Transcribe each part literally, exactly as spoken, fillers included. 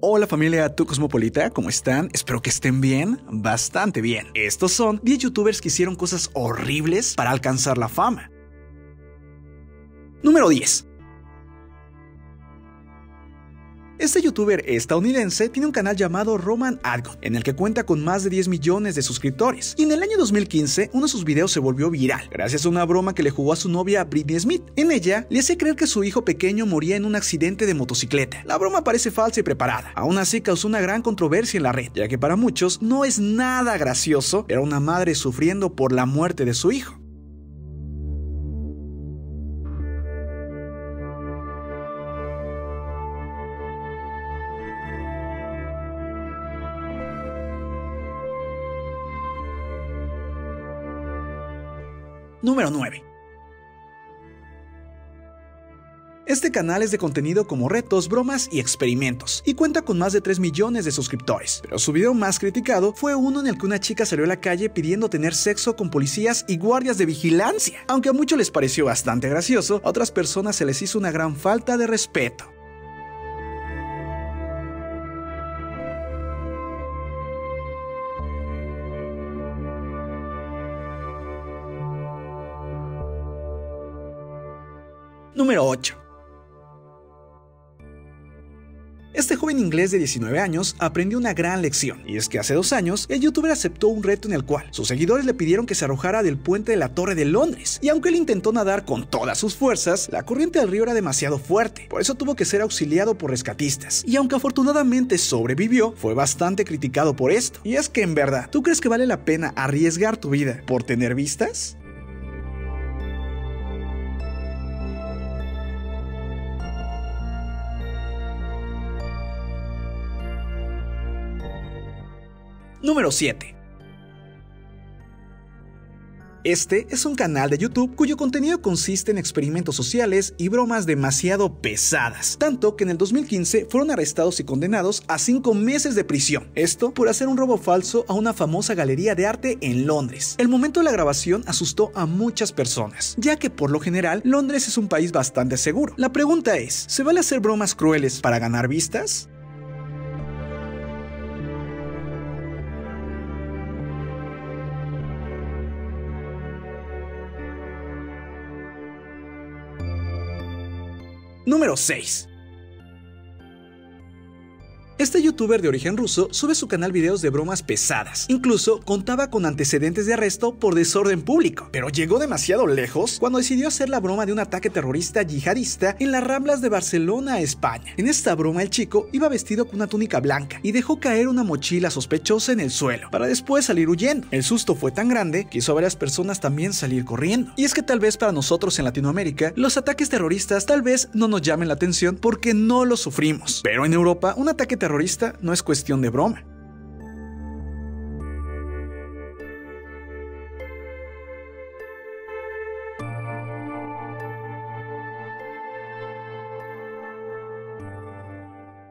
Hola familia Tu Cosmopolita, ¿cómo están? Espero que estén bien, bastante bien. Estos son diez youtubers que hicieron cosas horribles para alcanzar la fama. Número diez. Este youtuber estadounidense tiene un canal llamado Roman Adgon, en el que cuenta con más de diez millones de suscriptores, y en el año dos mil quince uno de sus videos se volvió viral, gracias a una broma que le jugó a su novia Britney Smith. En ella, le hace creer que su hijo pequeño moría en un accidente de motocicleta. La broma parece falsa y preparada, aún así causó una gran controversia en la red, ya que para muchos no es nada gracioso ver a una madre sufriendo por la muerte de su hijo. Número nueve. Este canal es de contenido como retos, bromas y experimentos, y cuenta con más de tres millones de suscriptores, pero su video más criticado fue uno en el que una chica salió a la calle pidiendo tener sexo con policías y guardias de vigilancia. Aunque a muchos les pareció bastante gracioso, a otras personas se les hizo una gran falta de respeto. Número ocho. Este joven inglés de diecinueve años aprendió una gran lección, y es que hace dos años el youtuber aceptó un reto en el cual sus seguidores le pidieron que se arrojara del puente de la Torre de Londres, y aunque él intentó nadar con todas sus fuerzas, la corriente del río era demasiado fuerte, por eso tuvo que ser auxiliado por rescatistas, y aunque afortunadamente sobrevivió, fue bastante criticado por esto. Y es que en verdad, ¿tú crees que vale la pena arriesgar tu vida por tener vistas? Número siete. Este es un canal de YouTube cuyo contenido consiste en experimentos sociales y bromas demasiado pesadas, tanto que en el dos mil quince fueron arrestados y condenados a cinco meses de prisión, esto por hacer un robo falso a una famosa galería de arte en Londres. El momento de la grabación asustó a muchas personas, ya que por lo general Londres es un país bastante seguro. La pregunta es, ¿se vale hacer bromas crueles para ganar vistas? Número seis. Este youtuber de origen ruso sube a su canal videos de bromas pesadas. Incluso contaba con antecedentes de arresto por desorden público, pero llegó demasiado lejos cuando decidió hacer la broma de un ataque terrorista yihadista en las Ramblas de Barcelona, España. En esta broma el chico iba vestido con una túnica blanca y dejó caer una mochila sospechosa en el suelo, para después salir huyendo. El susto fue tan grande que hizo a varias personas también salir corriendo. Y es que tal vez para nosotros en Latinoamérica, los ataques terroristas tal vez no nos llamen la atención porque no los sufrimos, pero en Europa un ataque terrorista terrorista no es cuestión de broma.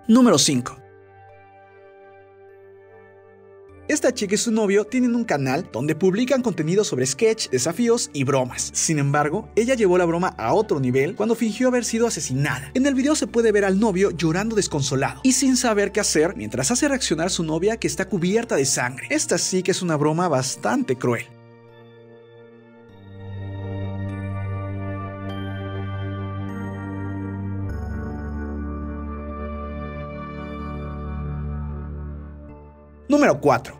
Número cinco. Esta chica y su novio tienen un canal donde publican contenido sobre sketch, desafíos y bromas. Sin embargo, ella llevó la broma a otro nivel cuando fingió haber sido asesinada. En el video se puede ver al novio llorando desconsolado y sin saber qué hacer mientras hace reaccionar a su novia que está cubierta de sangre. Esta sí que es una broma bastante cruel. Número cuatro.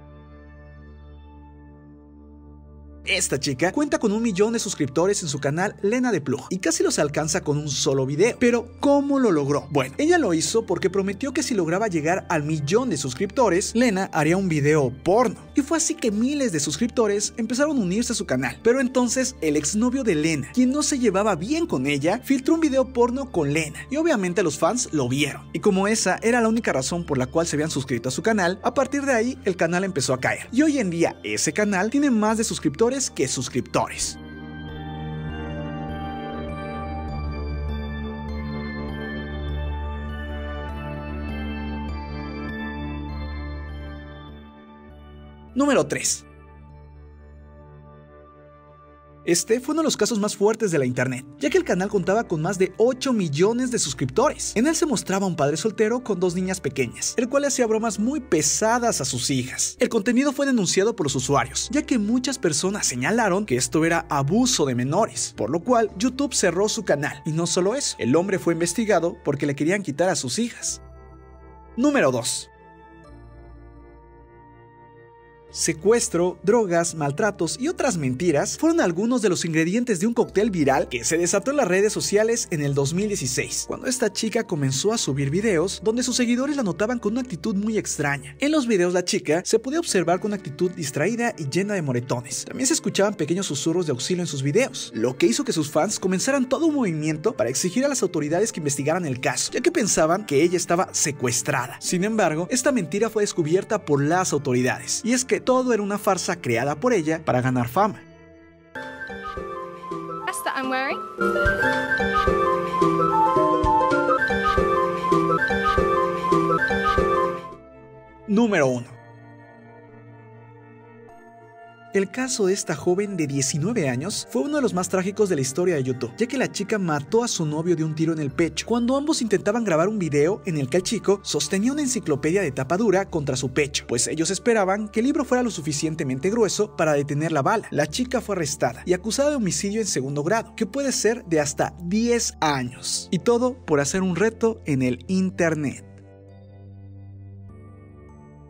Esta chica cuenta con un millón de suscriptores en su canal Lena de Pluj y casi los alcanza con un solo video. Pero ¿cómo lo logró? Bueno, ella lo hizo porque prometió que si lograba llegar al millón de suscriptores, Lena haría un video porno. Y fue así que miles de suscriptores empezaron a unirse a su canal. Pero entonces el exnovio de Lena, quien no se llevaba bien con ella, filtró un video porno con Lena y obviamente los fans lo vieron. Y como esa era la única razón por la cual se habían suscrito a su canal, a partir de ahí el canal empezó a caer. Y hoy en día ese canal tiene más de suscriptores que suscriptores. Número tres. Este fue uno de los casos más fuertes de la internet, ya que el canal contaba con más de ocho millones de suscriptores. En él se mostraba un padre soltero con dos niñas pequeñas, el cual hacía bromas muy pesadas a sus hijas. El contenido fue denunciado por los usuarios, ya que muchas personas señalaron que esto era abuso de menores, por lo cual YouTube cerró su canal. Y no solo eso, el hombre fue investigado porque le querían quitar a sus hijas. Número dos. Secuestro, drogas, maltratos y otras mentiras fueron algunos de los ingredientes de un cóctel viral que se desató en las redes sociales en el dos mil dieciséis, cuando esta chica comenzó a subir videos donde sus seguidores la notaban con una actitud muy extraña. En los videos la chica se podía observar con una actitud distraída y llena de moretones. También se escuchaban pequeños susurros de auxilio en sus videos, lo que hizo que sus fans comenzaran todo un movimiento para exigir a las autoridades que investigaran el caso, ya que pensaban que ella estaba secuestrada. Sin embargo, esta mentira fue descubierta por las autoridades, y es que todo era una farsa creada por ella para ganar fama. Número uno. El caso de esta joven de diecinueve años fue uno de los más trágicos de la historia de YouTube, ya que la chica mató a su novio de un tiro en el pecho, cuando ambos intentaban grabar un video en el que el chico sostenía una enciclopedia de tapa dura contra su pecho, pues ellos esperaban que el libro fuera lo suficientemente grueso para detener la bala. La chica fue arrestada y acusada de homicidio en segundo grado, que puede ser de hasta diez años. Y todo por hacer un reto en el internet.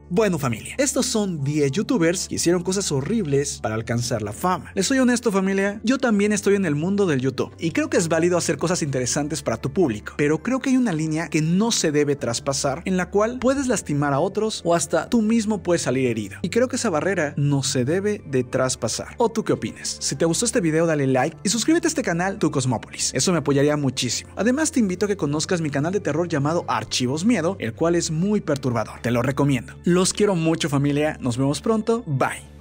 Bueno familia, estos son diez youtubers que hicieron cosas horribles para alcanzar la fama. Les soy honesto familia, yo también estoy en el mundo del YouTube y creo que es válido hacer cosas interesantes para tu público, pero creo que hay una línea que no se debe traspasar, en la cual puedes lastimar a otros o hasta tú mismo puedes salir herido. Y creo que esa barrera no se debe de traspasar. ¿O tú qué opinas? Si te gustó este video dale like y suscríbete a este canal Tu Cosmópolis, eso me apoyaría muchísimo. Además te invito a que conozcas mi canal de terror llamado Archivos Miedo, el cual es muy perturbador, te lo recomiendo. Los quiero mucho familia, nos vemos pronto, bye.